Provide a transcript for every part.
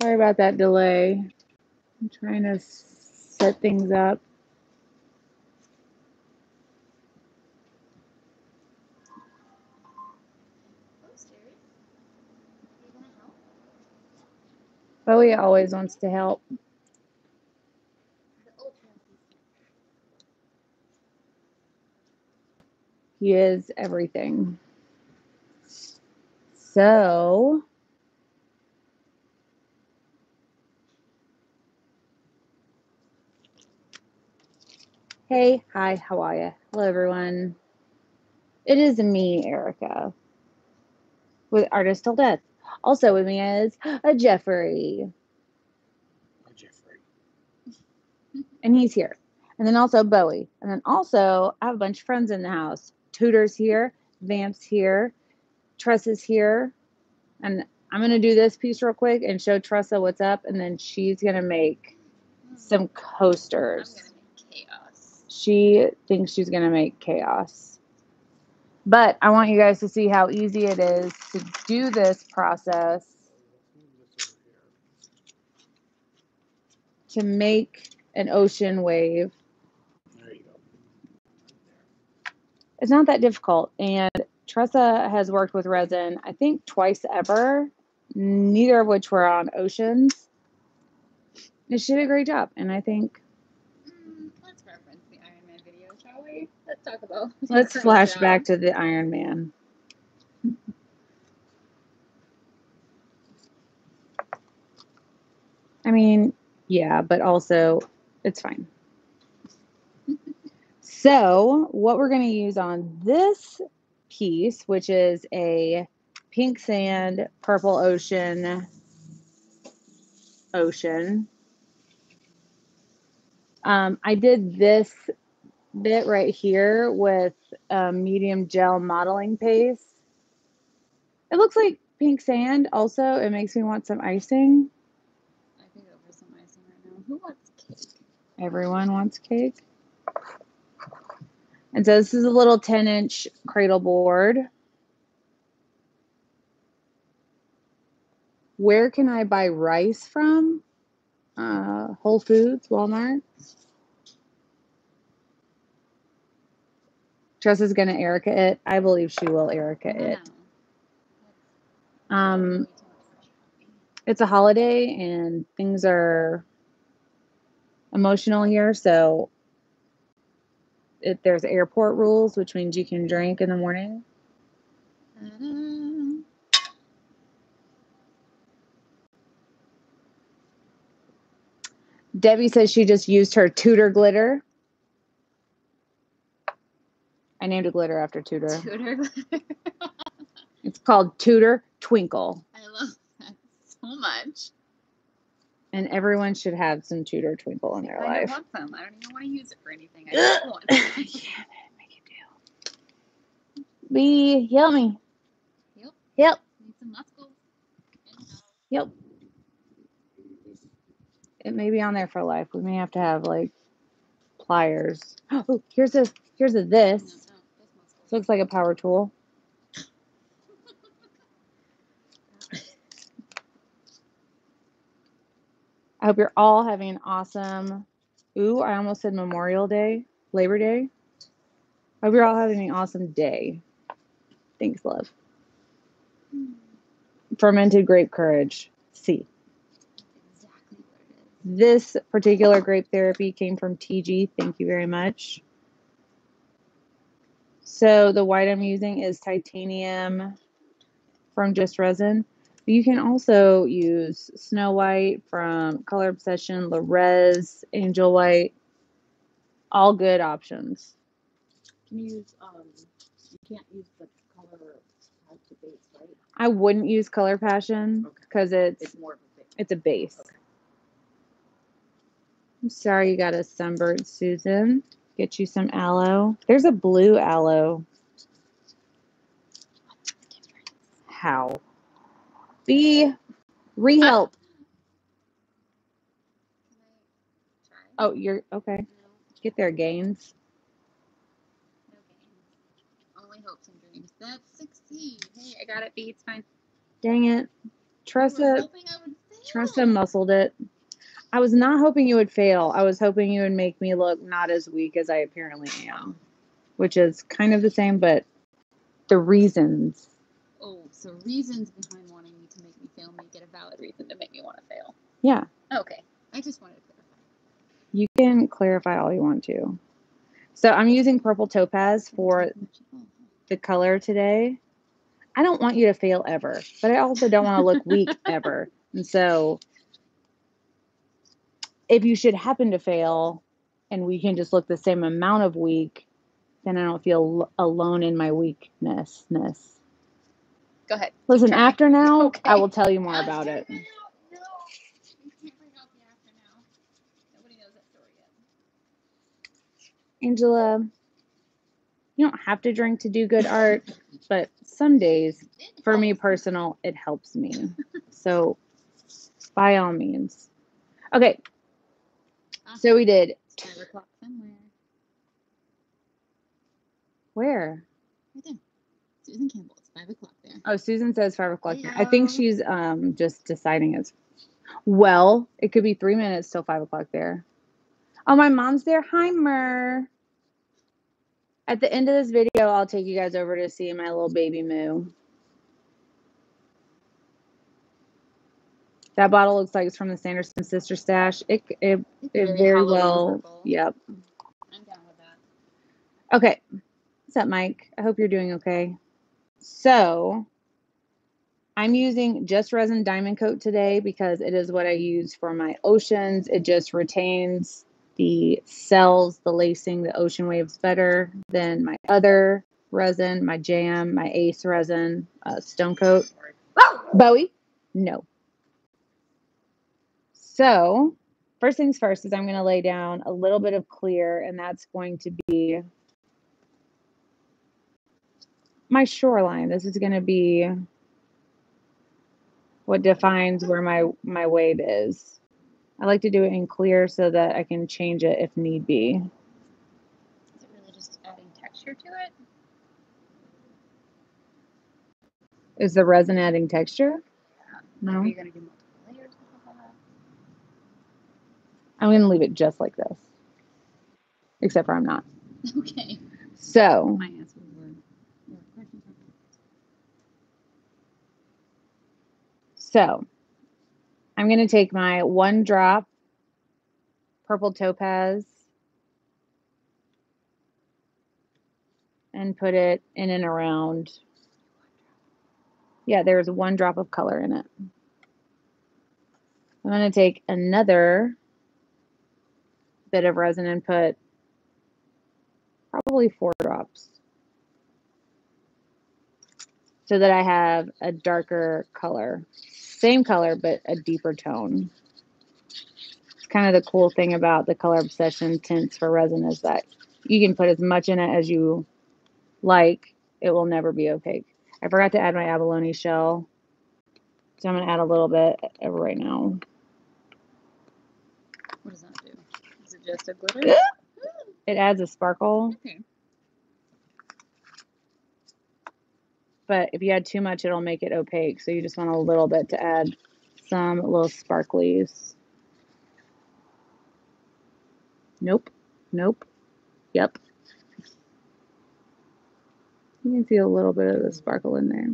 Sorry about that delay. I'm trying to set things up. Bowie always wants to help. He is everything. So, hey, hi, how are you? Hello, everyone. It is me, Erica, with Artist Till Death. Also with me is a Jeffrey. A Jeffrey. And he's here. And then also Bowie. And then also I have a bunch of friends in the house. Tudor's here. Vamp's here. Tressa's here. And I'm going to do this piece real quick and show Tressa what's up. And then she's going to make some coasters. I'm going to make chaos. She thinks she's going to make chaos. But I want you guys to see how easy it is to do this process to make an ocean wave. There you go. It's not that difficult. And Tressa has worked with resin, I think, twice ever, neither of which were on oceans. And she did a great job. And I think... Let's talk about. Let's flash back to the Iron Man. I mean, yeah, but also it's fine. So what we're going to use on this piece, which is a pink sand, purple ocean. I did this bit right here with medium gel modeling paste. It looks like pink sand. Also, it makes me want some icing. I think over some icing right now. Who wants cake? Everyone wants cake. And so this is a little 10-inch cradle board. Where can I buy rice from? Whole Foods, Walmart. Tressa's going to Erica it. I believe she will Erica it. It's a holiday and things are emotional here. So there's airport rules, which means you can drink in the morning. Debbie says she just used her Tudor glitter. I named a glitter after Tudor. Tudor glitter. It's called Tudor Twinkle. I love that so much. And everyone should have some Tudor Twinkle in their life. I want some. I don't even want to use it for anything. I just want it. Yeah, that'd make a deal. Be yummy. Yep. Yep. Need some muscle. Yep. It may be on there for life. We may have to have like pliers. Oh, here's a. Here's a this. No, this looks like a power tool. I hope you're all having an awesome, ooh, I almost said Memorial Day, Labor Day. I hope you're all having an awesome day. Thanks, love. Fermented grape courage. C. Exactly what it is. This particular grape therapy came from TG. Thank you very much. So the white I'm using is titanium from Just Resin. You can also use Snow White from Color Obsession, Larez, Angel White. All good options. Can you use, you can't use the color to base, right? I wouldn't use Color Passion because it's more of a base. It's a base. Okay. I'm sorry you got a sunburn, Susan. Get you some aloe. There's a blue aloe. What's the difference? How? B. Rehelp. Can I try? Oh, you're okay. No. Get there, Gaines. No gains. Only hopes and dreams. That's 16. Hey, I got it, B. It's fine. Dang it. Tressa. I was hoping I would say Tressa muscled it. I was not hoping you would fail. I was hoping you would make me look not as weak as I apparently am, which is kind of the same, but the reasons. Oh, so reasons behind wanting you to make me fail, make it a valid reason to make me want to fail. Yeah. Okay. I just wanted to clarify. You can clarify all you want to. So I'm using Purple Topaz for the color today. I don't want you to fail ever, but I also don't want to look weak ever. And so if you should happen to fail and we can just look the same amount of weak, then I don't feel alone in my weakness. Go ahead. Listen, after now, okay. I will tell you more about it. Now? No. We can't bring out the after now. Nobody knows that story yet. Angela, you don't have to drink to do good art, but some days, for me personal, it helps me. So, by all means. Okay. So we did. It's 5 o'clock somewhere. Where? Right there. Susan Campbell. It's 5 o'clock there. Oh, Susan says 5 o'clock there. I think she's just deciding it's... Well, it could be 3 minutes till 5 o'clock there. Oh, my mom's there. Hi, Mer. At the end of this video, I'll take you guys over to see my little baby Moo. That bottle looks like it's from the Sanderson Sister stash. It very well... Purple. Yep. I'm down with that. Okay. What's up, Mike? I hope you're doing okay. So, I'm using Just Resin Diamond Coat today because it is what I use for my oceans. It just retains the cells, the lacing, the ocean waves better than my other resin, my jam, my ace resin, stone coat. Oh, Bowie? No. So, first things first is I'm going to lay down a little bit of clear, and that's going to be my shoreline. This is going to be what defines where my wave is. I like to do it in clear so that I can change it if need be. Is it really just adding texture to it? Is the resin adding texture? Yeah. No. Are you going to do multiple layers? I'm going to leave it just like this. Except for I'm not. Okay. So. My answer. So, I'm going to take my 1 drop Purple Topaz and put it in and around. Yeah, there's 1 drop of color in it. I'm going to take another bit of resin and put probably 4 drops so that I have a darker color. Same color, but a deeper tone. It's kind of the cool thing about the Color Obsession tints for resin is that you can put as much in it as you like. It will never be opaque. I forgot to add my abalone shell, so I'm going to add a little bit right now. What does that do? Is it just a glitter? It adds a sparkle. Okay. But if you add too much, it'll make it opaque. So you just want a little bit to add some little sparklies. Nope. Nope. Yep. You can see a little bit of the sparkle in there.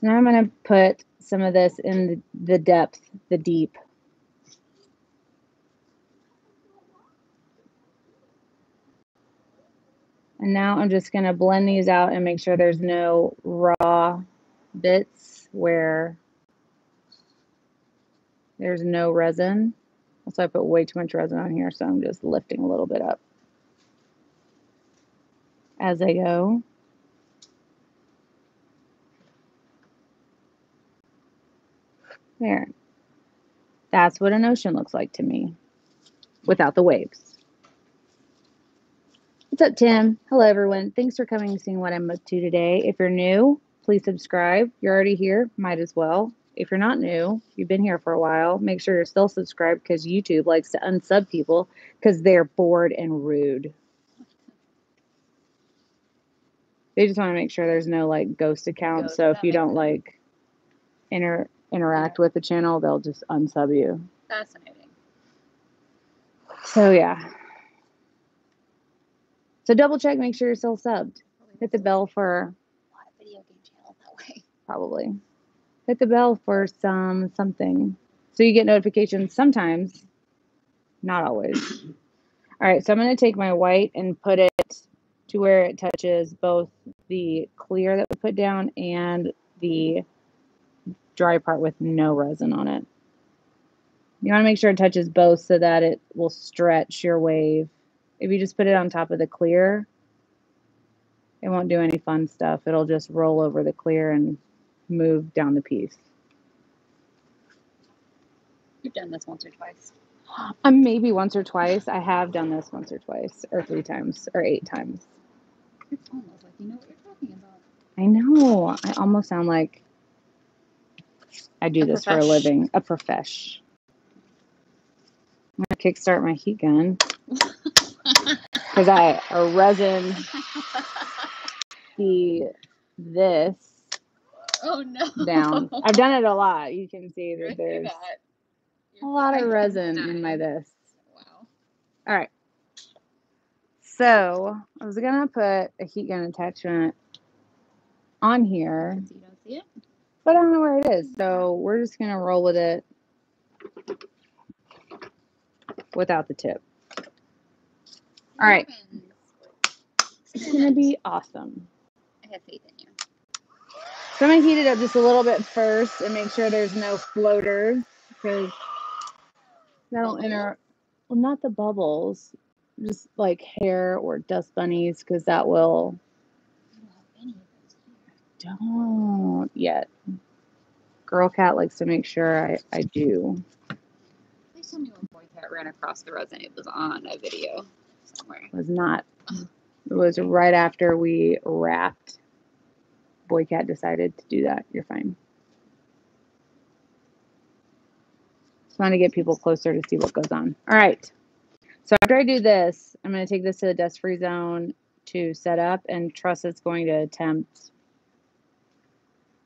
So now I'm going to put some of this in the depth, the deep. And now I'm just going to blend these out and make sure there's no raw bits where there's no resin. Also, I put way too much resin on here, so I'm just lifting a little bit up as I go. There. That's what an ocean looks like to me without the waves. What's up, Tim? Hello, everyone. Thanks for coming and seeing what I'm up to today. If you're new, please subscribe. You're already here. Might as well. If you're not new, you've been here for a while, make sure you're still subscribed because YouTube likes to unsub people because they're bored and rude. They just want to make sure there's no like ghost accounts. So if you don't like interact with the channel, they'll just unsub you. Fascinating. So yeah. So double check, make sure you're still subbed. Hit the bell for a lot of video game channels that way. Probably. Hit the bell for something. So you get notifications sometimes, not always. All right, so I'm going to take my white and put it to where it touches both the clear that we put down and the dry part with no resin on it. You want to make sure it touches both so that it will stretch your wave. If you just put it on top of the clear, it won't do any fun stuff. It'll just roll over the clear and move down the piece. You've done this once or twice. Maybe once or twice. I have done this once or twice, or 3 times, or 8 times. It's almost like you know what you're talking about. I know. I almost sound like I do this for a living. A profesh. I'm going to kickstart my heat gun. Because I resin this down. I've done it a lot. You can see that there's a lot of resin in my this. Wow. All right. So I was going to put a heat gun attachment on here. You don't see it? But I don't know where it is. So we're just going to roll with it without the tip. All right. It's going to be awesome. I have faith in you. So I'm going to heat it up just a little bit first and make sure there's no floaters because that'll enter. Well, not the bubbles, just like hair or dust bunnies because that will. Don't yet. Girl cat likes to make sure I do. Please tell me when boy cat ran across the resin. It was on a video. Was not. It was right after we wrapped. Boy Cat decided to do that. You're fine. Just want to get people closer to see what goes on. All right. So after I do this, I'm going to take this to the dust-free zone to set up, and Tressa's going to attempt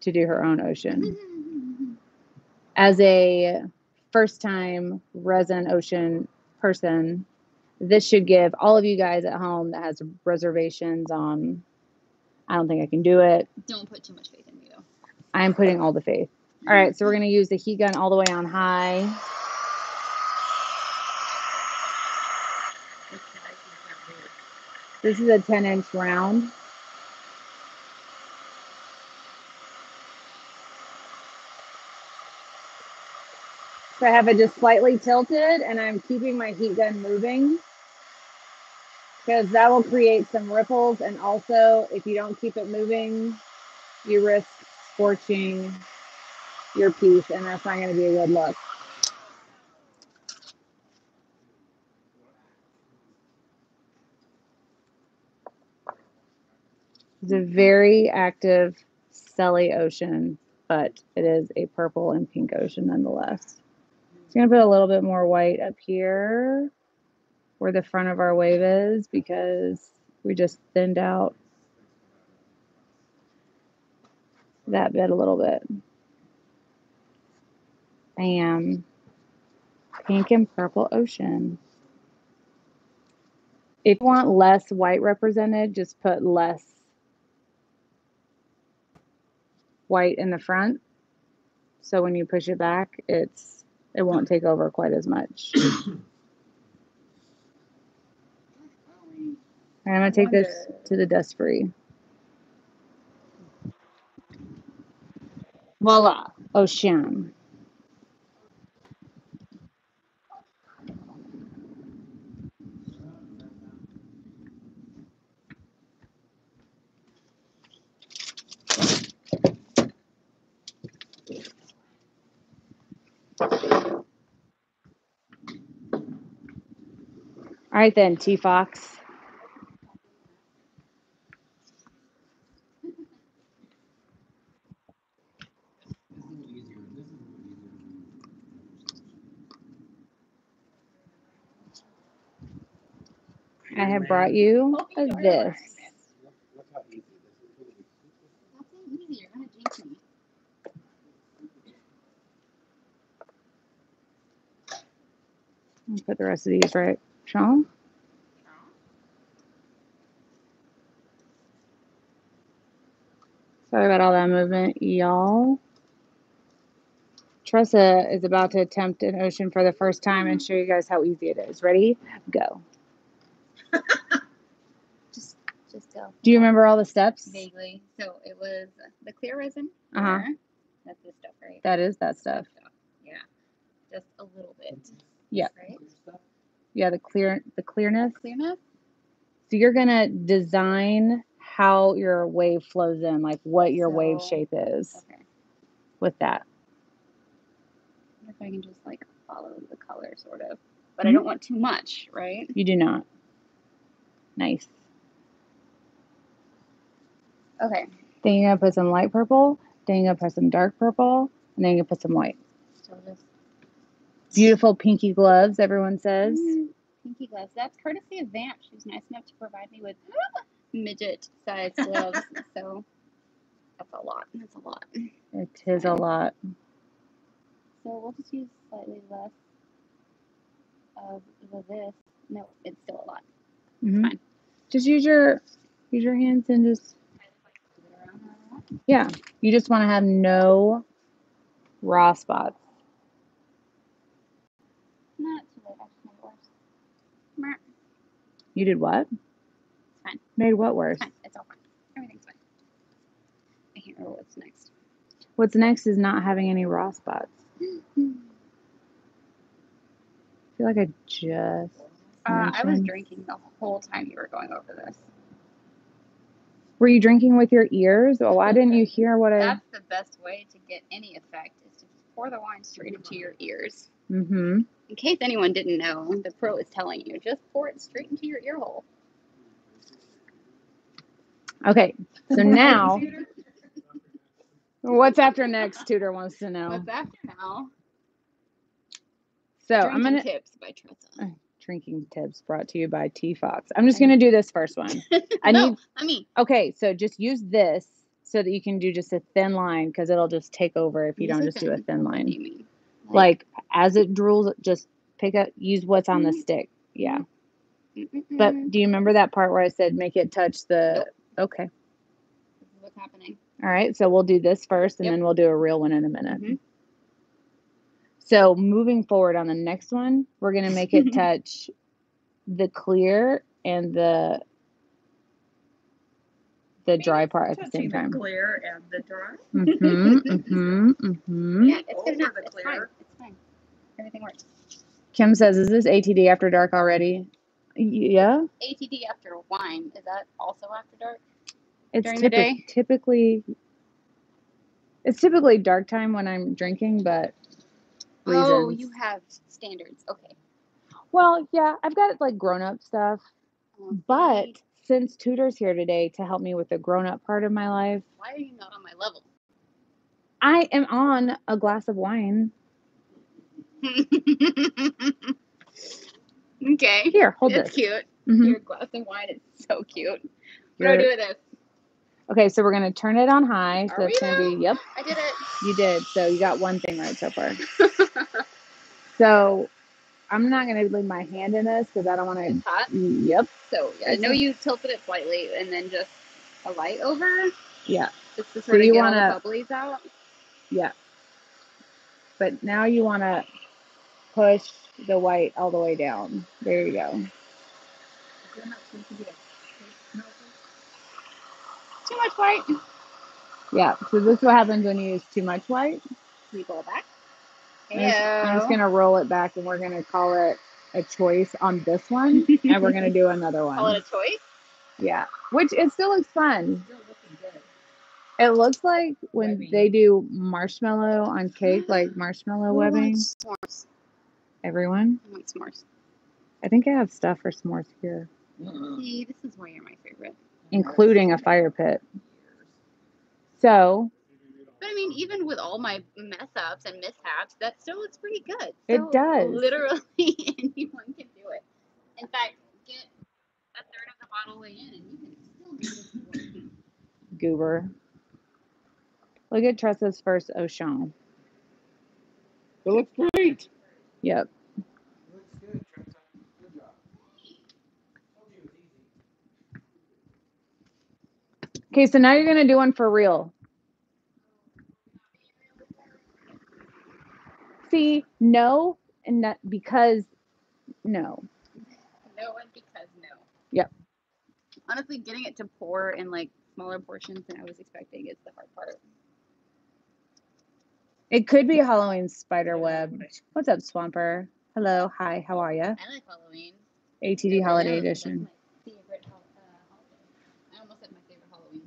to do her own ocean. As a first-time resin ocean person, this should give all of you guys at home that has reservations on, I don't think I can do it. Don't put too much faith in me, though. I'm putting all the faith. All right, so we're going to use the heat gun all the way on high. This is a 10-inch round. So I have it just slightly tilted, and I'm keeping my heat gun moving, because that will create some ripples, and also if you don't keep it moving, you risk scorching your piece, and that's not going to be a good look. It's a very active celly ocean, but it is a purple and pink ocean nonetheless. So I'm going to put a little bit more white up here where the front of our wave is, because we just thinned out that bit a little bit. Bam. Pink and purple ocean. If you want less white represented, just put less white in the front. So when you push it back, it won't take over quite as much. And I'm going to take this to the dust free. Voila. Ocean. All right then, T-Fox. I have brought you a this. I'll put the rest of these right, Sean. Sorry about all that movement, y'all. Tressa is about to attempt an ocean for the first time and show you guys how easy it is. Ready? Go. just go. Do you remember all the steps? Vaguely. So it was the clear resin. Uh-huh. That's this stuff, right? That is that stuff. Yeah. Just a little bit. Yeah. Right? Yeah, the clearness. Clearness. So you're going to design how your wave flows in, like what your wave shape is with that. I wonder if I can just like follow the color sort of, but I don't want too much, right? You do not. Nice. Okay. Then you're going to put some light purple, then you're going to put some dark purple, and then you're going to put some white. Still just... Beautiful pinky gloves, everyone says. Pinky gloves. That's courtesy of Vamp. She was nice enough to provide me with... midget size gloves, so that's a lot. That's a lot. It is a lot. So we'll just use slightly less of this. No, it's still a lot. Mm-hmm. Fine. Just use your hands and just yeah. You just want to have no raw spots. Not too late. Actually, worse. You did what? Made what worse? It's fine. It's all fine. Everything's fine. I can't remember what's next. What's next is not having any raw spots. I feel like I just... I was drinking the whole time you were going over this. Were you drinking with your ears? Oh, why didn't you hear what I... That's the best way to get any effect is to just pour the wine straight into your ears. Mm-hmm. In case anyone didn't know, the pro is telling you, just pour it straight into your ear hole. Okay, so now, what's after next? Tudor wants to know. What's after now? So drinking tips by Tressa. Drinking tips brought to you by T Fox. I'm just gonna do this first one. Okay, so just use this so that you can do just a thin line because it'll just take over if you don't just do a thin line. What do you mean? Like as it drools, just pick up. Use what's on the stick. Yeah. But do you remember that part where I said make it touch the? Okay. This is what's happening. All right. So we'll do this first and then we'll do a real one in a minute. Mm-hmm. So moving forward on the next one, we're going to make it touch the clear and the dry part at the same time. The clear and the dry. Yeah, it's fine. It's fine. Everything works. Kim says, is this ATD after dark already? Yeah. ATD after wine. Is that also after dark? It's during the day? It's typically dark time when I'm drinking, but you have standards. Okay. Well, yeah, I've got like grown-up stuff, but since Tudor's here today to help me with the grown-up part of my life, why are you not on my level? I am on a glass of wine. Okay. Here, hold this. It's cute. Mm-hmm. Your glass of wine is so cute. What do I do with this? Okay, so we're going to turn it on high. So it's going to be, yep. I did it. You did. So you got one thing right so far. So I'm not going to leave my hand in this because I don't want to. It's hot? Yep. So yeah, I know you tilted it slightly and then just a light over. Yeah. Just to sort of get all the bubblies out. Yeah. But now you want to push the white all the way down. There you go. Too much white. Yeah, so this is what happens when you use too much white. We roll back. I'm just going to roll it back and we're going to call it a choice on this one. And we're going to do another one. Call it a choice? Yeah, which it still looks fun. Still looking good. It looks like when they do marshmallow on cake, like marshmallow webbing. Everyone? I want s'mores. I think I have stuff for s'mores here. See, this is why you're my favorite. Including a fire pit. So. But I mean, even with all my mess ups and mishaps, that still looks pretty good. So it does. Literally anyone can do it. In fact, get a third of the bottle in and you can still do this. Goober. Look at Tressa's first Ocean. It looks great. Yep. It looks good. Okay, so now you're going to do one for real. See, no, and not because no. No, and because no. Yep. Honestly, getting it to pour in like smaller portions than I was expecting is the hard part. It could be a Halloween spider web. What's up, Swamper? Hello, hi, how are you? I like Halloween. ATD yeah, Holiday Edition. That's my favorite holiday. I almost said my favorite Halloween.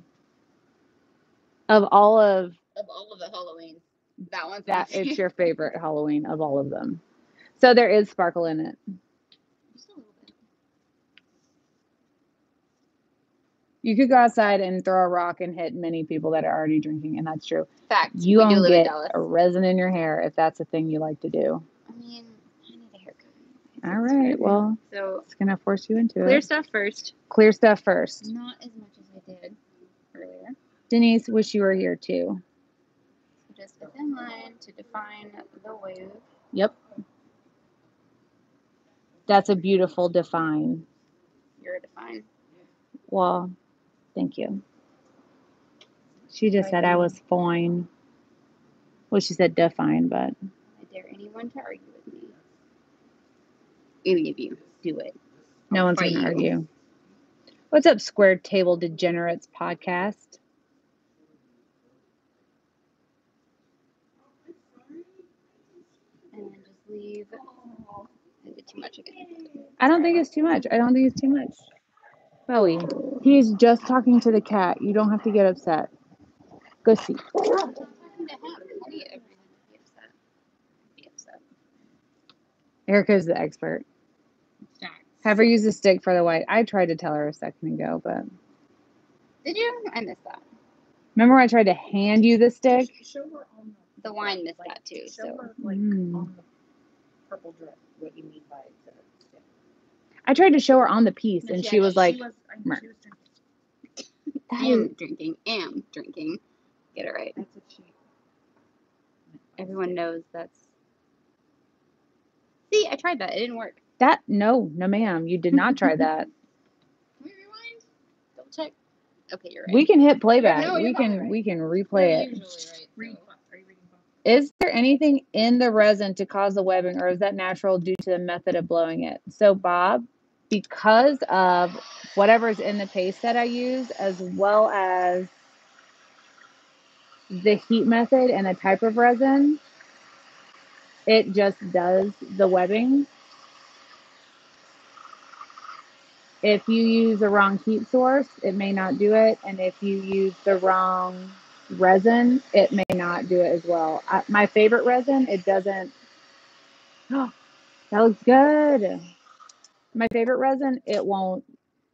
Of all of the Halloweens. That one's that amazing. It's your favorite Halloween of all of them. So there is sparkle in it. Just a little bit. You could go outside and throw a rock and hit many people that are already drinking, and that's true. Fact. You only get a resin in your hair if that's a thing you like to do. I mean, I need a haircut. All right. Well, so it's gonna force you into it. Clear stuff first. Clear stuff first. Not as much as I did earlier. Denise, wish you were here too. Just within line to define the wave. Yep. That's a beautiful define. You're a define. Well, thank you. She just said I was fine. Well, she said define, but. I dare anyone to argue with me. Any of you. Do it. No one's going to argue. What's up, Square Table Degenerates podcast? Leave. Is it too much again? I don't think it's too much. I don't think it's too much. Bowie, he's just talking to the cat. You don't have to get upset. Go see. Erica's the expert. Have her use a stick for the white. I tried to tell her a second ago, but. Did you? I missed that. Remember when I tried to hand you the stick? The wine missed that too. So. Purple drip, what you mean by the stick. I tried to show her on the piece, and she was like, am drinking. Get it right. That's what she... Everyone knows that's... See, I tried that. It didn't work. That... No, ma'am. You did not try that. Can we rewind? Double check. Okay, you're right. We can hit playback. No, we can replay it. Usually right, so. Is there anything in the resin to cause the webbing, or is that natural due to the method of blowing it? So, Bob, because of whatever's in the paste that I use, as well as the heat method and the type of resin, it just does the webbing. If you use the wrong heat source, it may not do it. And if you use the wrong... resin, it may not do it as well. My favorite resin, it doesn't. Oh, that looks good. My favorite resin, it won't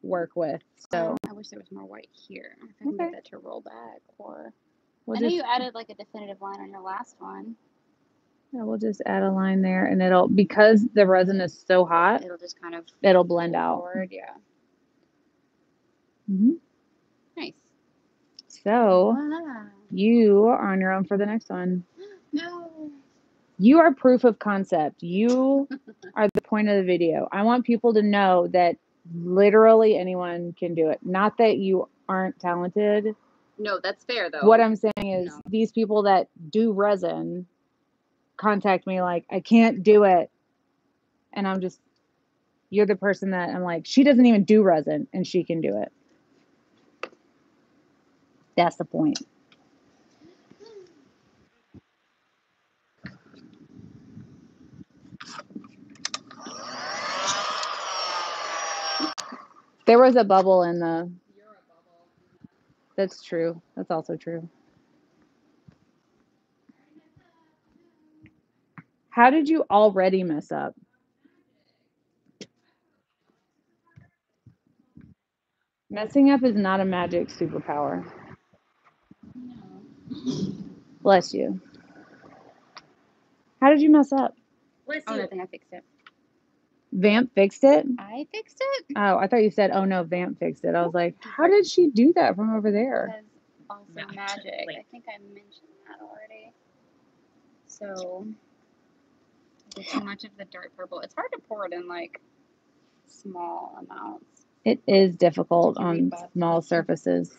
work with. So I wish there was more white here. I can get that to roll back, or we'll I know you added like a definitive line on your last one. Yeah, we'll just add a line there, and it'll, because the resin is so hot, it'll just kind of blend forward. Out. Yeah. Mm-hmm. So, you are on your own for the next one. No. You are proof of concept. You are the point of the video. I want people to know that literally anyone can do it. Not that you aren't talented. No, that's fair, though. What I'm saying is these people that do resin contact me like, I can't do it. And I'm just, you're the person that I'm like, she doesn't even do resin, and she can do it. That's the point. There was a bubble in the... You're a bubble. That's true. That's also true. How did you already mess up? Messing up is not a magic superpower. Bless you. How did you mess up? Oh, nothing. I fixed it. Vamp fixed it? I fixed it. Oh, I thought you said, oh no, Vamp fixed it. I was like, how did she do that from over there? Because also magic. I think I mentioned that already. So, I did too much of the dark purple. It's hard to pour it in like small amounts. It is difficult on small surfaces.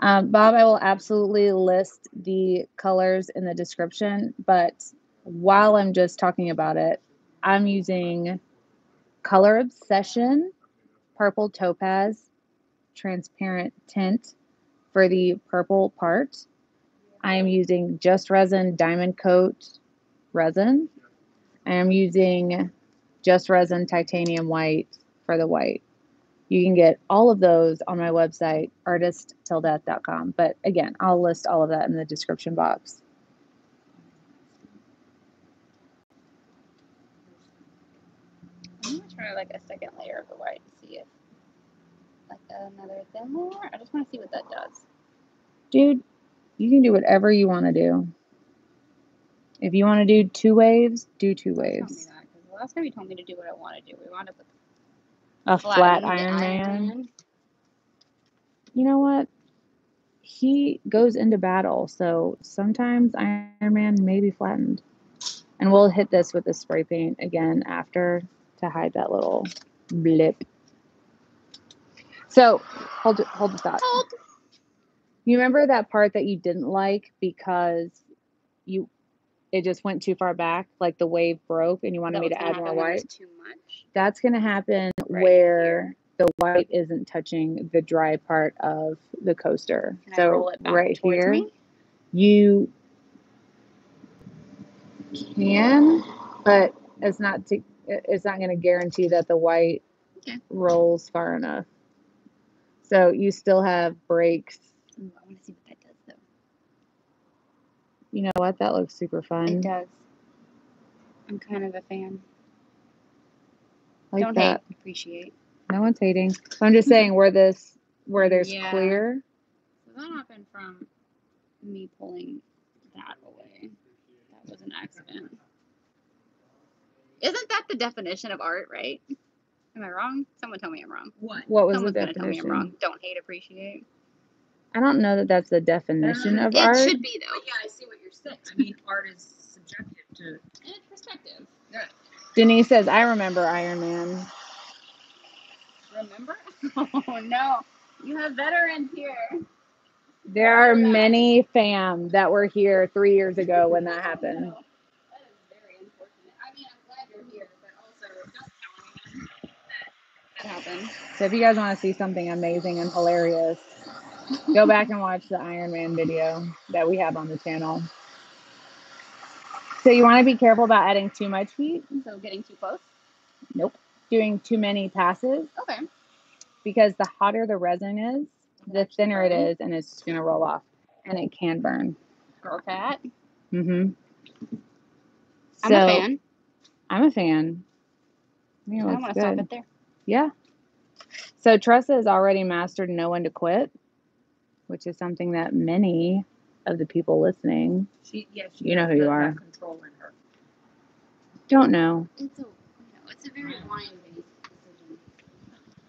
Bob, I will absolutely list the colors in the description, but while I'm just talking about it, I'm using Color Obsession Purple Topaz transparent tint for the purple part. I am using Just Resin Diamond Coat resin. I am using Just Resin Titanium White for the white. You can get all of those on my website, artisttilldeath.com. But again, I'll list all of that in the description box. I'm going to try like a second layer of the white to see if like another thin layer. I just want to see what that does. Dude, you can do whatever you want to do. If you want to do two waves, do two waves. Don't do that, 'cause the last time you told me to do what I want to do, we wound up with a flat Iron Man. You know what? He goes into battle, so sometimes Iron Man may be flattened. And we'll hit this with the spray paint again after to hide that little blip. So hold the thought. You remember that part that you didn't like because it just went too far back, like the wave broke, and you wanted me to add more white? Too much. That's going to happen right where here. The white isn't touching the dry part of the coaster. Can I roll it back right here, me? You can, but it's not going to guarantee that the white rolls far enough. So you still have breaks. Ooh, I want to see what that does, though. You know what? That looks super fun. It does. I'm kind of a fan. Like don't that. Hate. Appreciate. No one's hating. So I'm just saying where there's clear. So that happened from me pulling that away. That was an accident. Isn't that the definition of art, right? Am I wrong? Someone tell me I'm wrong. What was the definition? Someone's going to tell me I'm wrong. Don't hate, appreciate. I don't know that that's the definition of art. It should be, though. Yeah, I see what you're saying. I mean, art is subjective to perspective. Yeah. Denise says, I remember Iron Man. Remember? Oh, no. You have veterans here. There are many fam that were here 3 years ago when that happened. No. That is very unfortunate. I mean, I'm glad you're here, but also don't tell me that happened. So if you guys want to see something amazing and hilarious, go back and watch the Iron Man video that we have on the channel. So you want to be careful about adding too much heat. So getting too close? Nope. Doing too many passes. Okay. Because the hotter the resin is, the thinner it is, and it's just going to roll off. And it can burn. Girl cat. Mm-hmm. I'm a fan. I'm a fan. I want to stop it there. Yeah. So Tressa has already mastered Know When to Quit, which is something that many of the people listening, she you know who you are. Control in her. Don't know. It's a very wine-based decision.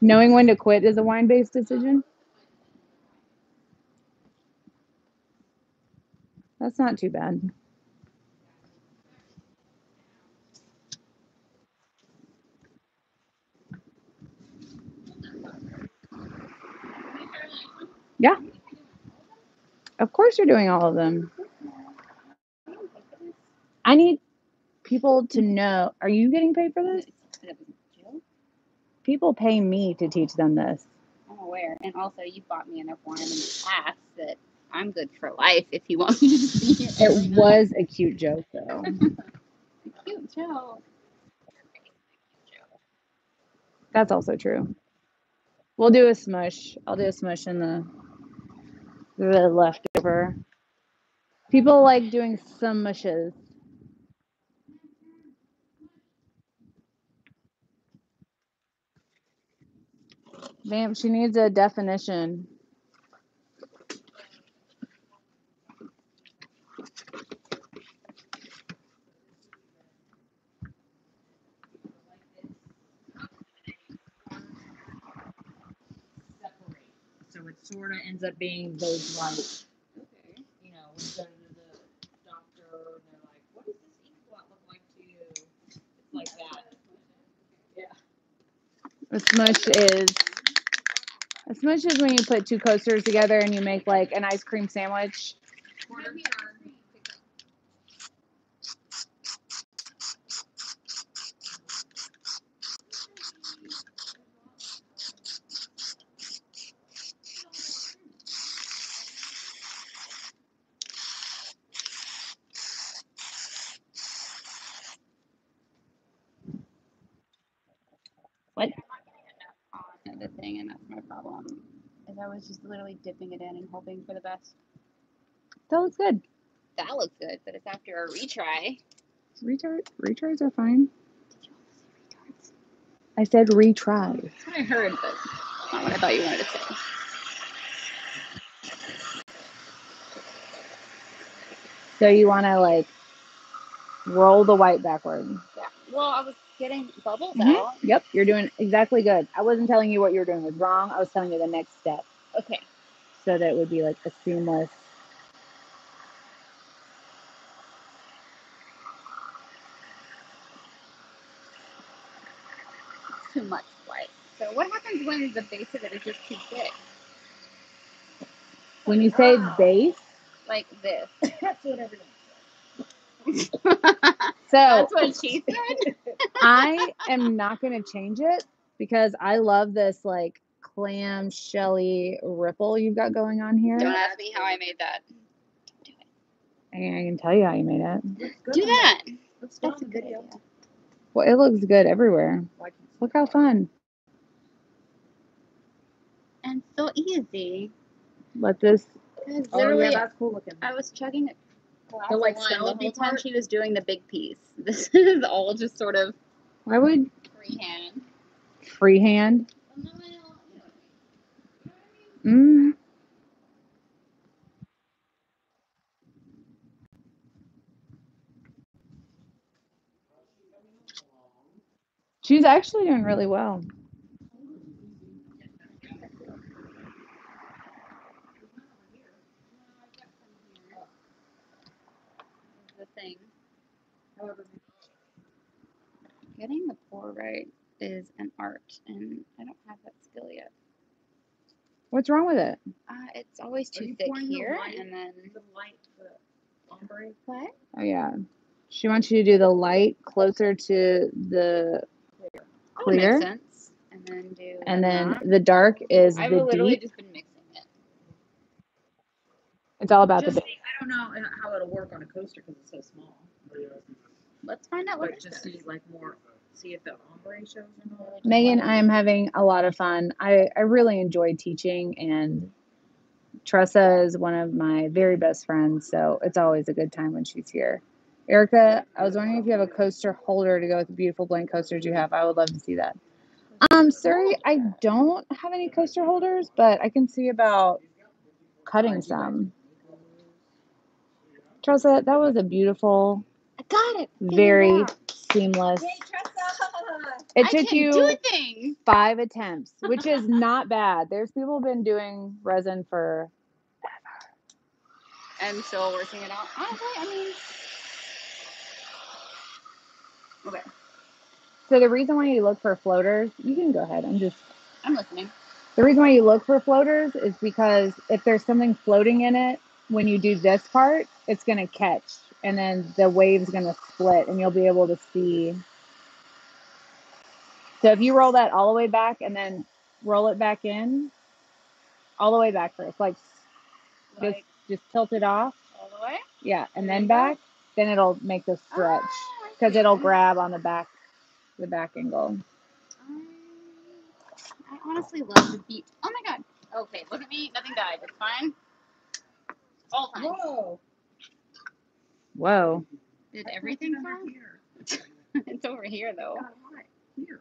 Knowing when to quit is a wine-based decision? That's not too bad. Yeah. Of course you're doing all of them. I need people to know. Are you getting paid for this? People pay me to teach them this. I'm aware. And also, you bought me in a form in the past that I'm good for life if you want me to see it. It was a cute joke, though. A cute joke. That's also true. We'll do a smush. I'll do a smush in the leftover. People like doing some mushes. Vamp, she needs a definition. So it sort of ends up being those like, okay, you know, when you go to the doctor and they're like, what does this ink blot look like to you? It's like that. Yeah. A smush is As much as when you put two coasters together and you make like an ice cream sandwich. I was just literally dipping it in and hoping for the best. That looks good. That looks good, but it's after a retry. Retries are fine. Did you almost say retards? I said retry. That's what I heard, but not what I thought you wanted to say. So you want to, like, roll the white backward. Yeah. Well, I was getting bubbles out. Yep, you're doing exactly good. I wasn't telling you what you were doing was wrong. I was telling you the next step. Okay. So that it would be like a seamless. Too much white. So what happens when the base of it is just too thick? When you say base? Like this. That's what everyone says. So that's what she said. I am not going to change it because I love this like clam shelly ripple you've got going on here. Don't ask me how I made that. Don't do it. I can tell you how you made it. Do that. That's a good idea. Well, it looks good everywhere. Look how fun. And so easy. Let this. Oh, yeah, that's cool looking. I was chugging it. The like stone the time she was doing the big piece. This is all just sort of. Why would freehand? Freehand. Mm. She's actually doing really well. Getting the pour right is an art, and I don't have that skill yet. What's wrong with it? It's always too thick here, and then the light, the ombre. What? Oh yeah, she wants you to do the light closer to the clear. That makes sense. And then do. And then the dark is I've literally deep. Just been mixing it. It's all about just the. Base. I don't know how it'll work on a coaster because it's so small. Let's find out what it just see like more. See if the ombre shows. Megan, I am having a lot of fun. I really enjoy teaching, and Tressa is one of my very best friends, so it's always a good time when she's here. Erica, I was wondering if you have a coaster holder to go with the beautiful blank coasters you have. I would love to see that. Sorry, I don't have any coaster holders, but I can see about cutting some. Tressa, that was a beautiful. I got it. Very seamless. Yay, Tressa. It took you 5 attempts, which is not bad. There's people been doing resin for ever. And still working it out. Honestly, I mean. Okay. So the reason why you look for floaters, you can go ahead. I'm listening. The reason why you look for floaters is because if there's something floating in it, when you do this part, it's going to catch. And then the wave's going to split, and you'll be able to see. So if you roll that all the way back and then roll it back in, all the way back first, like just tilt it off. All the way? Yeah, and then back. Then it'll make the stretch because it'll grab on the back angle. I honestly love the beat. Oh, my God. Okay, look at me. Nothing died. It's fine. All fine. Whoa. Whoa. Did everything fall? It's over here, though. It got hot here.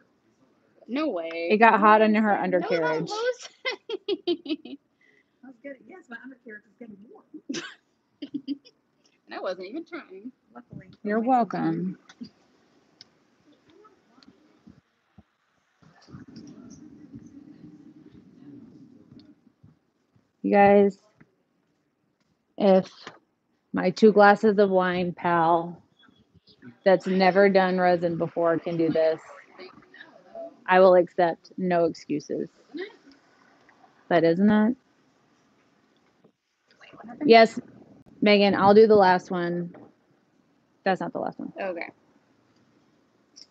No way. It got hot under her undercarriage. No, I was getting, yes, my undercarriage was getting warm. And I wasn't even trying. Luckily. You're welcome. You guys, if my 2 glasses of wine pal that's never done resin before can do this, I will accept no excuses. but isn't it? Wait, what happened? Yes, Megan, I'll do the last one. That's not the last one. Okay.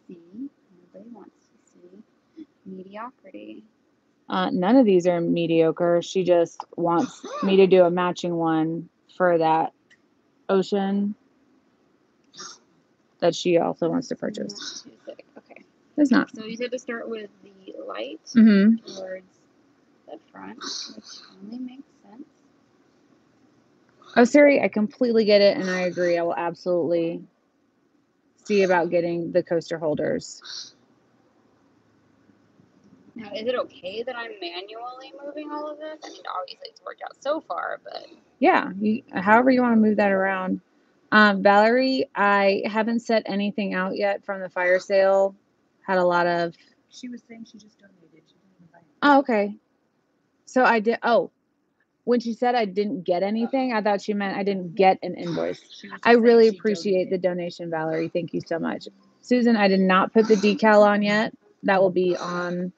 See, nobody wants to see mediocrity. None of these are mediocre. She just wants me to do a matching one for that ocean that she also wants to purchase. Okay. It's not. So you said to start with the light towards the front, which only makes sense. Oh, Siri, I completely get it, and I agree. I will absolutely see about getting the coaster holders. Now, is it okay that I'm manually moving all of this? I mean, obviously it's worked out so far, but... Yeah, however you want to move that around. Valerie, I haven't set anything out yet from the fire sale. Had a lot of... She was saying she just donated. She didn't invite me. Oh, okay. So I did... Oh, when she said I didn't get anything, I thought she meant I didn't get an invoice. I really appreciate the donation, Valerie. Thank you so much. Susan, I did not put the decal on yet. That will be on...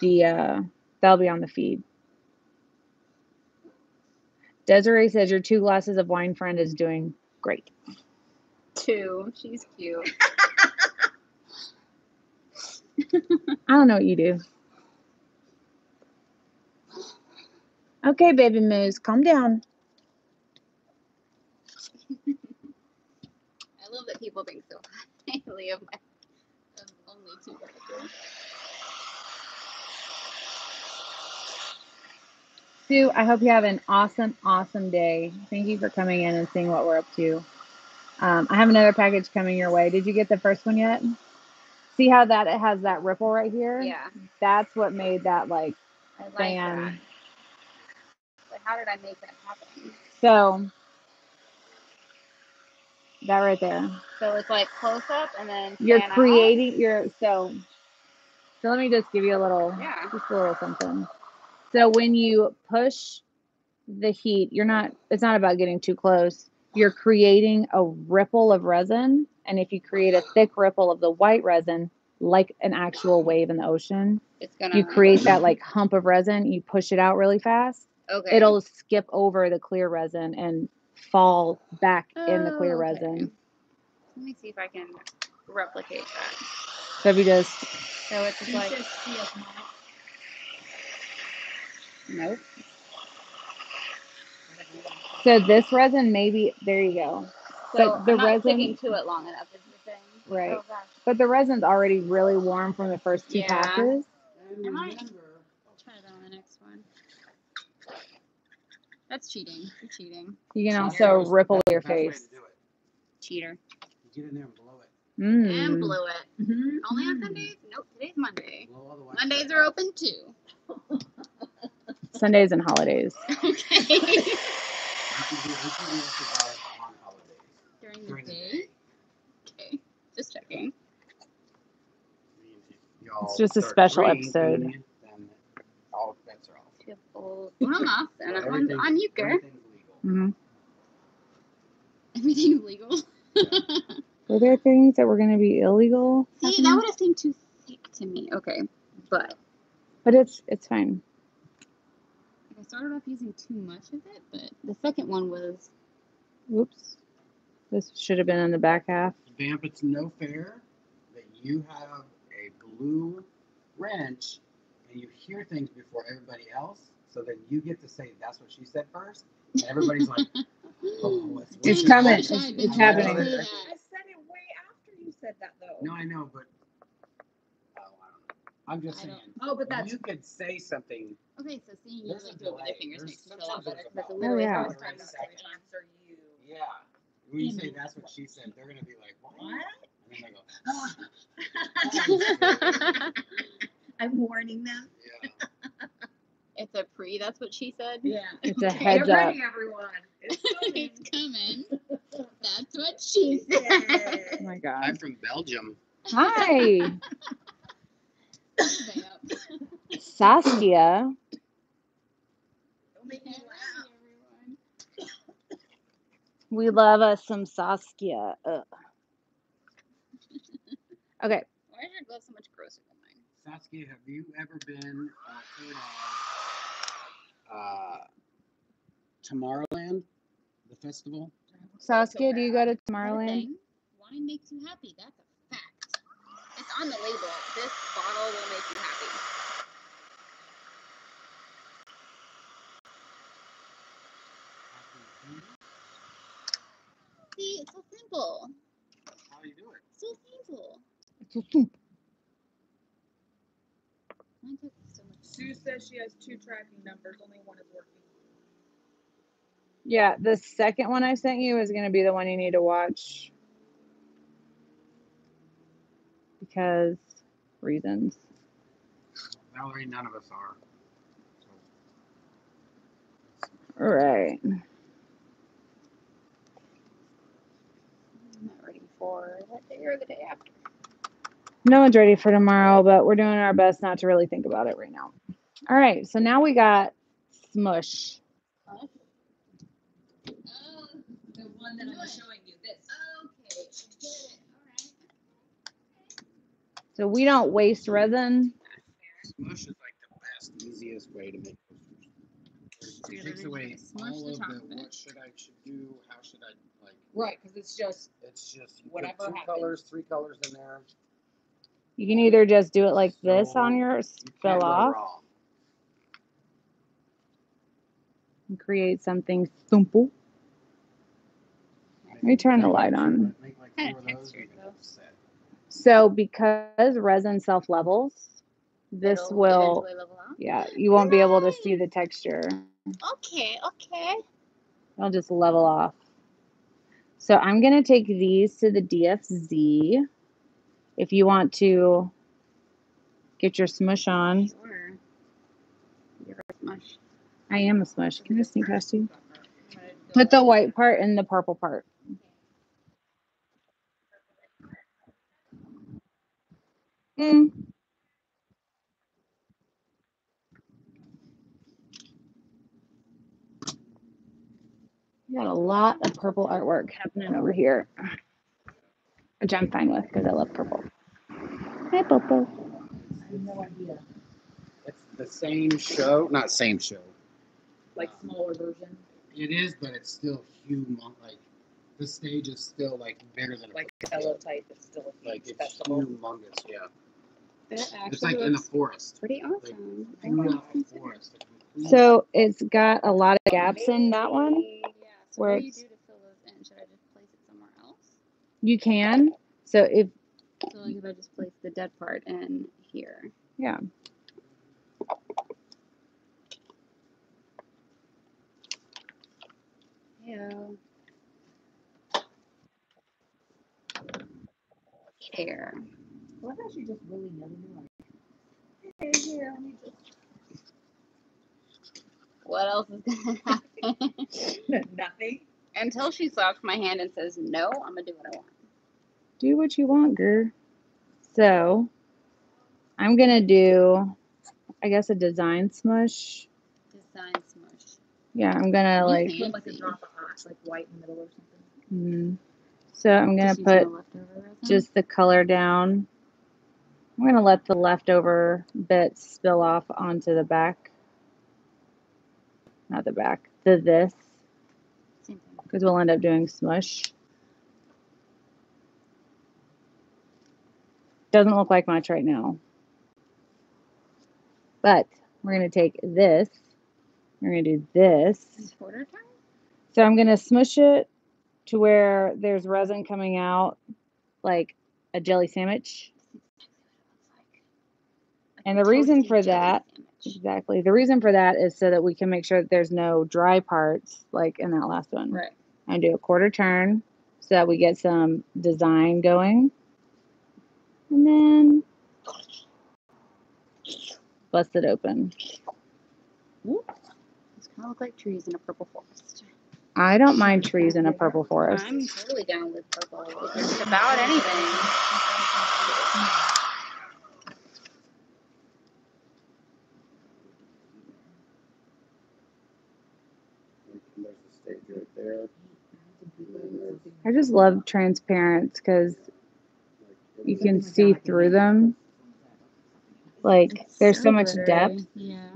that'll be on the feed. Desiree says your 2 glasses of wine friend is doing great. 2. She's cute. I don't know what you do. Okay, baby moose, calm down. I love that people think so highly of my only 2 glasses. Sue, I hope you have an awesome, awesome day. Thank you for coming in and seeing what we're up to. I have another package coming your way. Did you get the first one yet? See how that it has that ripple right here? Yeah. That's what made that, like, I like that. But how did I make that happen? So, that right there. So it's like close up and then you're creating your, so let me just give you a little, just a little something. So when you push the heat, you're not, it's not about getting too close. You're creating a ripple of resin. And if you create a thick ripple of the white resin, like an actual wave in the ocean, it's gonna, you create that like hump of resin, you push it out really fast. Okay. It'll skip over the clear resin and fall back in the clear resin. Let me see if I can replicate that. So if you just, so it's just like, nope. So this resin, maybe there you go. So but the resin sticking to it long enough is the thing, right? Oh, but the resin's already really warm from the first 2 passes. I might try that on the next one. That's cheating. You're cheating. You can also ripple your face. Cheater. You get in there and blow it. And blow it. Only on Sundays? Nope. Today's Monday. Mondays are open too. Sundays and holidays. Okay. During the day? Okay. Just checking. It's just a special episode. All bets are off. I'm off. And I'm on euchre. Everything's legal. Were there things that were going to be illegal? See, that would have seemed too thick to me. Okay. But it's fine. I started off using too much of it, but the second one was... Oops. This should have been in the back half. Vamp, it's no fair that you have a blue wrench and you hear things before everybody else, so then you get to say, that's what she said first, and everybody's like, oh, what's wrong? It's coming. It's happening. I said it way after you said that, though. No, I know, but... I'm just saying. Oh, but that's... You could say something. Okay, so seeing you do it with your fingers makes it a lot better. Oh, yeah. Yeah. When you say that's what she said, they're going to be like, what? And then they go, I'm warning them. Yeah. It's a pre, that's what she said? Yeah. It's a heads up. Get ready, everyone. It's coming. That's what she said. Oh, my God. I'm from Belgium. Hi. Saskia. We love us some Saskia. Okay. Why is your glove so much grosser than mine? Saskia, have you ever been heard of Tomorrowland, the festival? Saskia, do you go to Tomorrowland? Wine makes you happy. That's a fact. It's on the label. This bottle will make you happy. See, it's so simple. How do you do it? So simple. It's so simple. Sue says she has two tracking numbers. Only one is working. Yeah, the second one I sent you is going to be the one you need to watch. Because reasons. Valerie, none of us are. So. All right. I'm not ready for that day or the day after. No one's ready for tomorrow, but we're doing our best not to really think about it right now. All right, so now we got Smush. Oh, the one that I'm showing you. This. Okay, I get it. All right. Okay. So we don't waste resin. Smush is like the best, easiest way to make posters. It takes away all of the what should I should do, how should I like. Right, because it's just whatever happens. Three colors in there. You can either just do it like this on your spill off and create something simple. Let me turn the light on. Kind of textured though. So because resin self levels, this will, yeah, you won't be able to see the texture. Okay. It'll just level off. So I'm going to take these to the DFZ. If you want to get your smush on. Sure. You're a smush. I am a smush. Can I sneak past you? Put the white part in the purple part. You got a lot of purple artwork happening over here. Which I'm fine with because I love purple. Hi, Popo. I have no idea. It's the same show. Not same show. Like smaller version? It is, but it's still huge. Like, the stage is still, like, bigger than a like cello type. It's still a huge festival. It's humongous, yeah. It's like in the forest. Pretty awesome. So it's got a lot of gaps in that one. Yeah, so where what do you do to fill those in? Should I just place it somewhere else? You can. So if I just place the dead part in here. Yeah. Yeah. Here. What if you just really never knew? Here, let me just. What else is gonna happen? Nothing. Until she slaps my hand and says, no, I'm going to do what I want. Do what you want, girl. So, I'm going to do, I guess, a design smush. Yeah, I'm going to, like. You like a drop of ash, like white in the middle or something. So, I'm going to put just the color down. I'm going to let the leftover bits spill off onto the back. Not the back. To this. Because we'll end up doing smush. Doesn't look like much right now. But we're going to take this. We're going to do this. So I'm going to smush it to where there's resin coming out like a jelly sandwich. And the reason for that, exactly, the reason for that is so that we can make sure that there's no dry parts like in that last one. Right. And do a quarter turn so that we get some design going. And then bust it open. Oops. It's going to look like trees in a purple forest. I don't mind trees in a purple forest. I'm totally down with purple. Just about anything. I just love transparents because you can see through them. Like, there's so much depth. Yeah.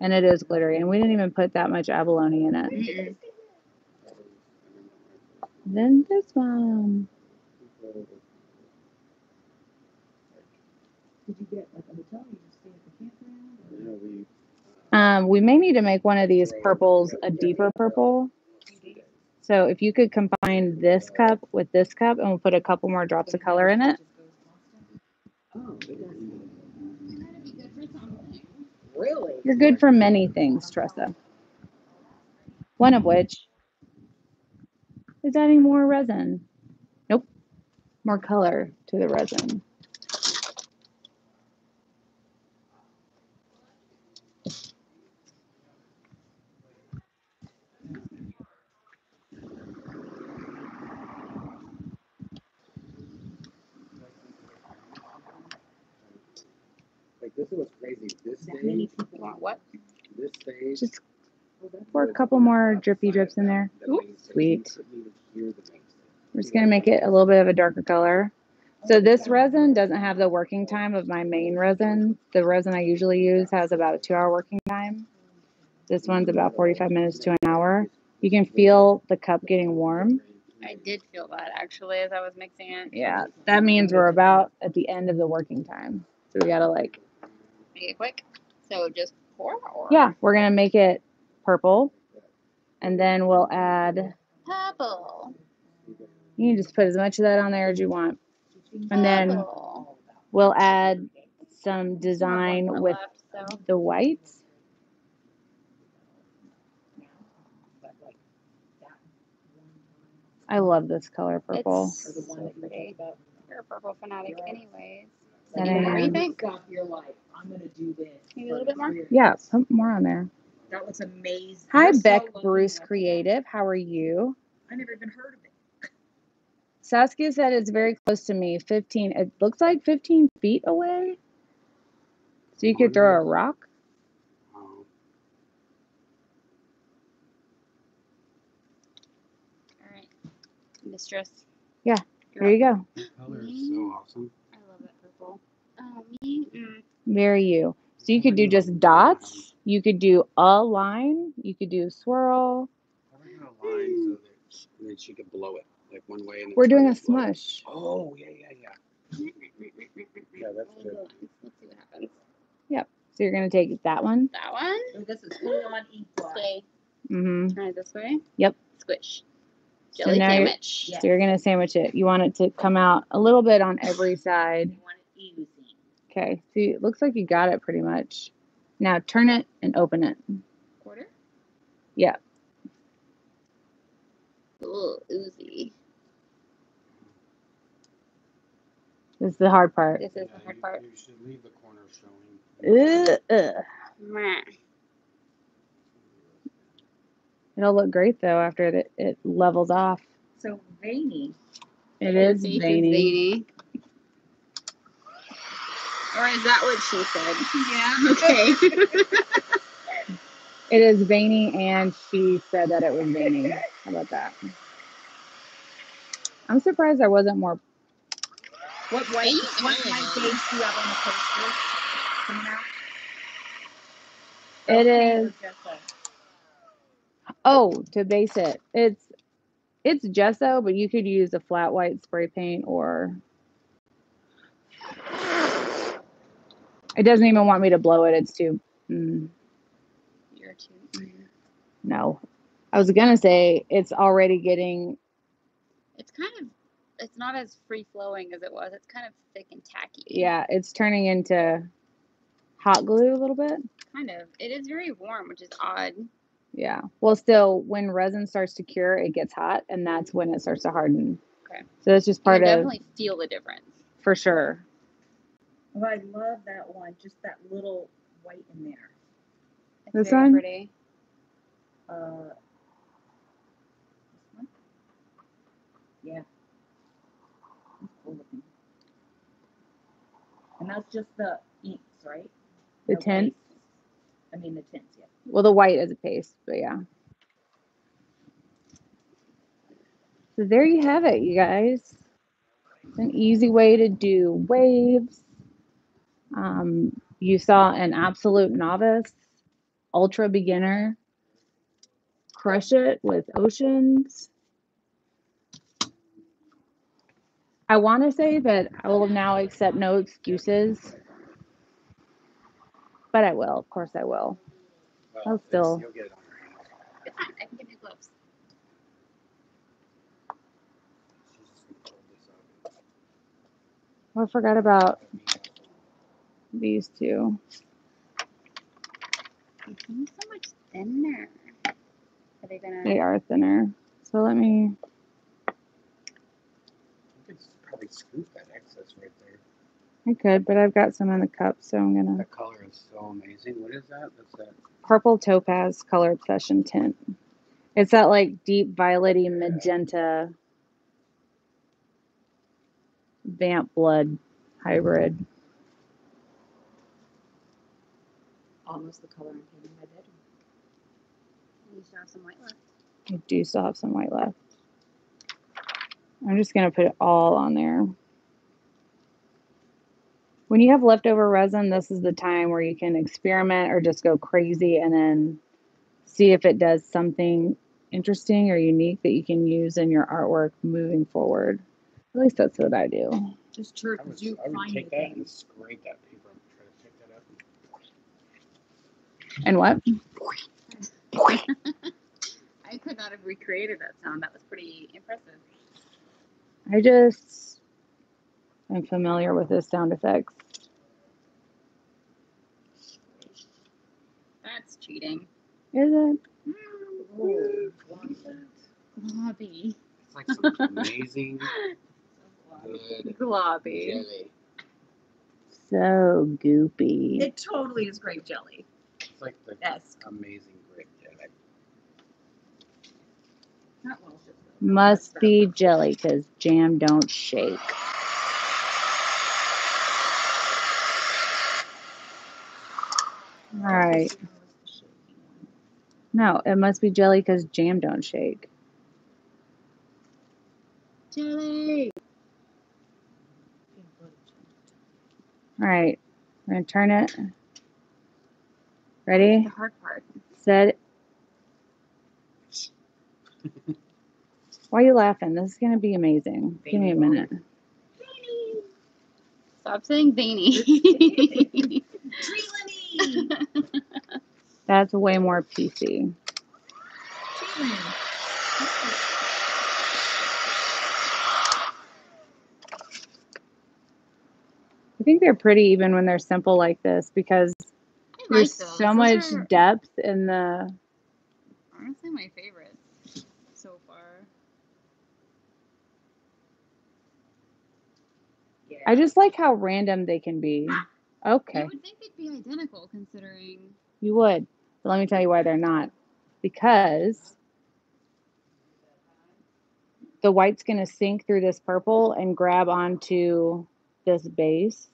And it is glittery. And we didn't even put that much abalone in it. Mm-mm. Then this one. Did you get like a hotel? You just stay at the campground? We may need to make one of these purples a deeper purple. So if you could combine this cup with this cup, and we'll put a couple more drops of color in it. Really? You're good for many things, Tressa. One of which is adding more resin. Nope. More color to the resin. This is what's crazy. This stage, many people want what? This stage, just pour a couple more drippy drips in there. Ooh, sweet. We're just going to make it a little bit of a darker color. So this resin doesn't have the working time of my main resin. The resin I usually use has about a 2-hour working time. This one's about 45 minutes to an hour. You can feel the cup getting warm. I did feel that, actually, as I was mixing it. Yeah, that means we're about at the end of the working time. So we got to, like, make it quick. So just pour? Or? Yeah, we're going to make it purple. And then we'll add... Purple. You can just put as much of that on there as you want. And then we'll add some design with the whites. I love this color purple. It's so pretty. You're a purple fanatic anyways. Rethink off your life. I'm gonna do this. Maybe a little bit more. Yeah, put more on there. That looks amazing. Hi, Beck Bruce Creative. How are you? I never even heard of it. Saskia said it's very close to me. 15. It looks like 15 feet away. So you could throw a rock. All right, mistress. Yeah. There you go. Color is so awesome. Very you. So you could do just dots. You could do a line. You could do swirl. A line so that she could blow it like one way. And we're doing a smush. Oh yeah. Yeah, that's good. Let's see what happens. Yep. So you're gonna take that one. That one. So this is full on equal. Mm-hmm. Try it this way. Yep. Squish. Jelly so sandwich. You're, so you're gonna sandwich it. You want it to come out a little bit on every side. You want it easy. Okay, see, it looks like you got it pretty much. Now turn it and open it. Quarter? Yeah. A little oozy. This is the hard part. This is the hard part. You should leave the corner showing. It'll look great, though, after it levels off. So veiny. It is veiny. Or is that what she said? Yeah. Okay. It is veiny, and she said that it was veiny. How about that? I'm surprised there wasn't more. What white base do you have on the poster? It is. Oh, to base it, it's gesso, but you could use a flat white spray paint or. It doesn't even want me to blow it. It's too... You're too... No. I was going to say it's already getting... It's kind of... It's not as free-flowing as it was. It's kind of thick and tacky. Yeah, it's turning into hot glue a little bit. Kind of. It is very warm, which is odd. Yeah. Well, still, when resin starts to cure, it gets hot, and that's when it starts to harden. Okay. So that's just part of... You definitely feel the difference. For sure. Oh, I love that one. Just that little white in there. This one? Pretty. This one? Yeah. That's cool looking. And that's just the inks, right? The tints? I mean the tints, yeah. Well, the white is a paste, but yeah. So there you have it, you guys. It's an easy way to do waves. You saw an absolute novice, ultra beginner, crush it with oceans. I want to say that I will now accept no excuses, but I will. Of course I will. Well, I'll still. You'll get it on your hand. I can give you gloves. I forgot about these two. They seem so much thinner. Are they gonna? They are thinner. So let me. Probably scoop that excess right there. I could, but I've got some in the cup, so I'm gonna. That color is so amazing. What is that? What's that? Purple Topaz Color Obsession tint. It's that like deep violety magenta Vamp Blood hybrid. Almost the color I'm painting my bedroom. You still have some white left. I do still have some white left. I'm just going to put it all on there. When you have leftover resin, this is the time where you can experiment or just go crazy and then see if it does something interesting or unique that you can use in your artwork moving forward. At least that's what I do. Just church, do find I would take that and scrape that paper and try to pick that up. And what? I could not have recreated that sound. That was pretty impressive. I just am familiar with those sound effects. That's cheating. Is it? Oh, globby. It's like some amazing, good globby jelly. So goopy. It totally is grape jelly. It's like the amazing grape jelly. Not well. Must be jelly, because jam don't shake. All right. No, it must be jelly, because jam don't shake. Jelly! All right. We're going to turn it. Ready? The hard part. Set it. Why are you laughing? This is going to be amazing. Veiny. Give me a minute. Veiny. Stop saying veiny. That's way more PC. I think they're pretty even when they're simple like this because there's so much depth in the... Honestly, my favorite. I just like how random they can be. Okay. I would think they'd be identical considering. You would. But let me tell you why they're not. Because the white's going to sink through this purple and grab onto this base.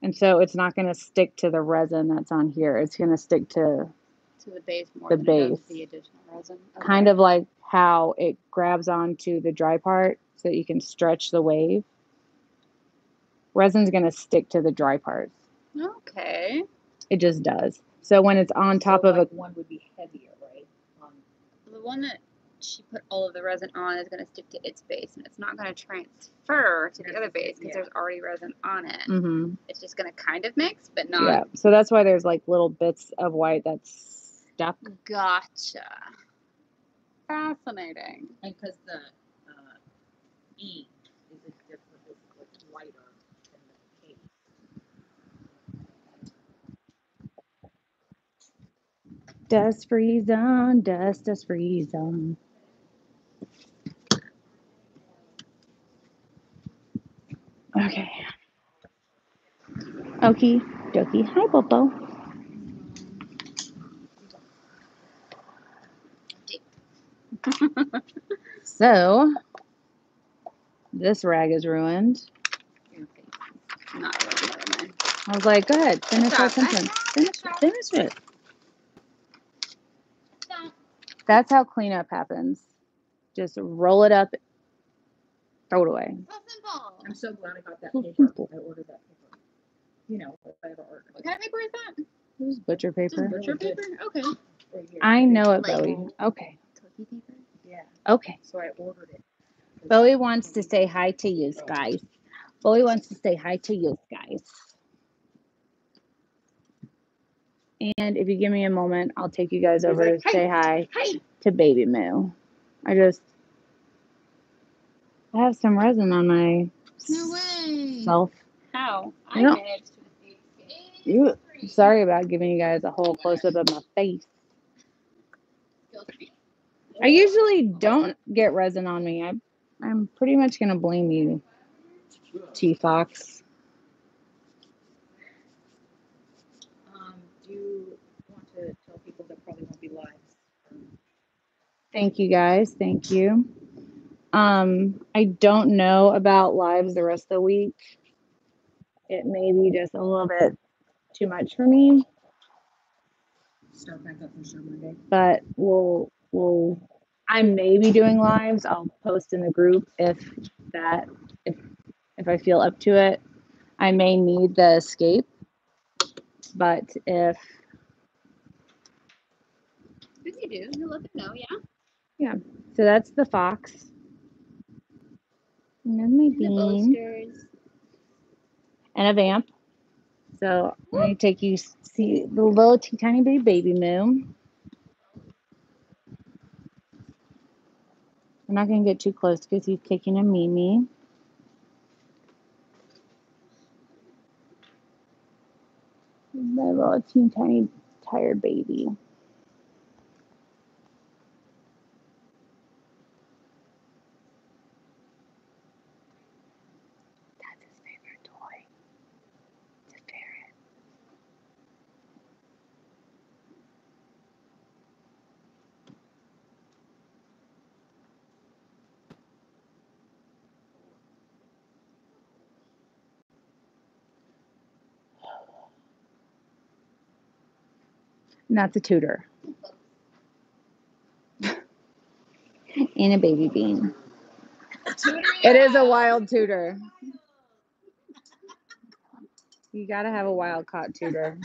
And so it's not going to stick to the resin that's on here. It's going to stick to the base more than the additional resin. Okay. Kind of like how it grabs onto the dry part. That you can stretch the wave. Resin's going to stick to the dry parts. Okay. It just does. So when it's on top of like a... one would be heavier, right? The one that she put all of the resin on is going to stick to its base, and it's not going to transfer to the other base because there's already resin on it. Mm-hmm. It's just going to kind of mix, but not... Yeah, so that's why there's like little bits of white that's stuck. Gotcha. Fascinating. And because the... E is a different, like lighter than the case. Dust free zone, dust free zone. Okay. Okie dokie. Hi, Bobo. So. This rag is ruined. Not really, I was like, go ahead, finish that sentence. Finish it. Stop. That's how cleanup happens. Just roll it up throw it away. I'm so glad I got that paper. I ordered that paper. You know, if I ever ordered it. What kind of paper is that? It was butcher paper. Butcher paper? Okay. I know it, Bowie. Okay. Cookie paper? Yeah. Okay. So I ordered it. Bowie wants to say hi to you guys. Bowie wants to say hi to you guys. And if you give me a moment, I'll take you guys over to say hi to Baby Moo. I have some resin on my self. How? Sorry about giving you guys a whole close-up of my face. I usually don't get resin on me. I'm pretty much going to blame you, T-Fox. Do you want to tell people that probably won't be live? Thank you, guys. Thank you. I don't know about lives the rest of the week. It may be just a little bit too much for me. Start back up for show Monday. But we'll I may be doing lives. I'll post in the group if I feel up to it. I may need the escape. But if you do, you'll let them know, yeah. Yeah. So that's the fox. And then my bean. And a vamp. So let me take you see the little tiny baby moo. I'm not going to get too close because he's kicking a Mimi. My little tiny tired baby. Not the Tudor. And a baby bean. It is a wild Tudor. You gotta have a wild caught Tudor.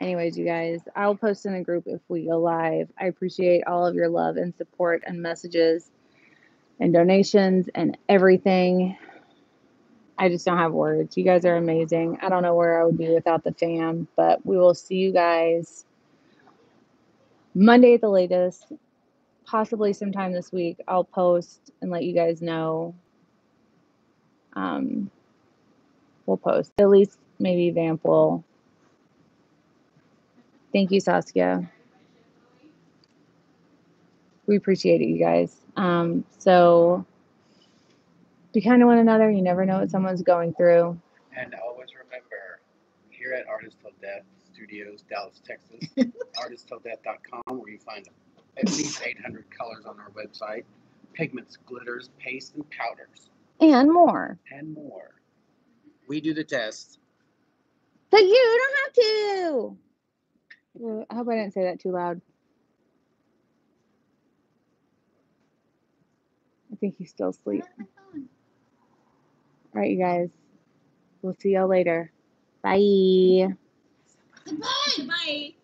Anyways, you guys, I'll post in a group if we go live. I appreciate all of your love and support and messages and donations and everything. I just don't have words. You guys are amazing. I don't know where I would be without the fam, but we will see you guys Monday at the latest, possibly sometime this week. I'll post and let you guys know. We'll post. At least maybe Vamp will. Thank you, Saskia. We appreciate it, you guys. Be kind to one another. You never know what someone's going through. And always remember, here at Artist Till Death Studios, Dallas, Texas, artisttilldeath.com, where you find at least 800 colors on our website, pigments, glitters, pastes, and powders. And more. And more. We do the test. So you don't have to. I hope I didn't say that too loud. I think he's still asleep. All right, you guys. We'll see y'all later. Bye. Bye. Bye.